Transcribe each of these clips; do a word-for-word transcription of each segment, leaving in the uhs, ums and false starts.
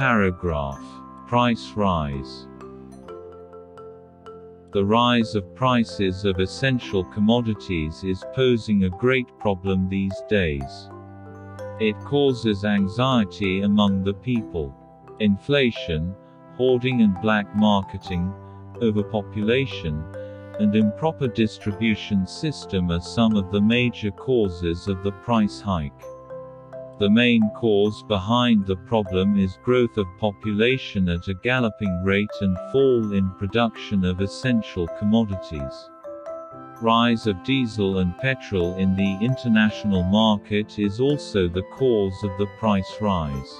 Paragraph. Price rise. The rise of prices of essential commodities is posing a great problem these days. It causes anxiety among the people. Inflation, hoarding and black marketing, overpopulation, and improper distribution system are some of the major causes of the price hike. The main cause behind the problem is growth of population at a galloping rate and fall in production of essential commodities. Rise of diesel and petrol in the international market is also the cause of the price rise.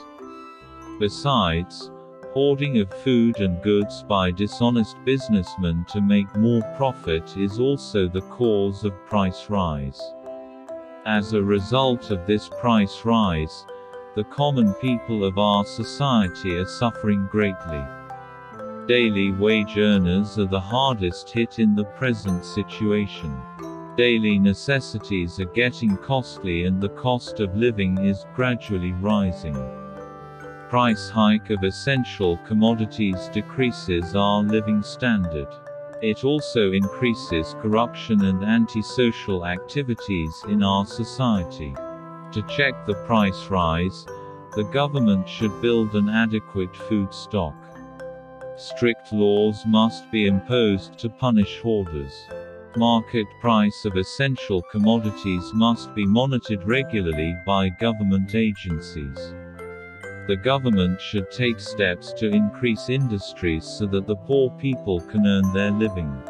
Besides, hoarding of food and goods by dishonest businessmen to make more profit is also the cause of price rise. As a result of this price rise, the common people of our society are suffering greatly. Daily wage earners are the hardest hit in the present situation. Daily necessities are getting costly and the cost of living is gradually rising. Price hike of essential commodities decreases our living standard. It also increases corruption and antisocial activities in our society. To check the price rise, the government should build an adequate food stock. Strict laws must be imposed to punish hoarders. Market price of essential commodities must be monitored regularly by government agencies. The government should take steps to increase industries so that the poor people can earn their living.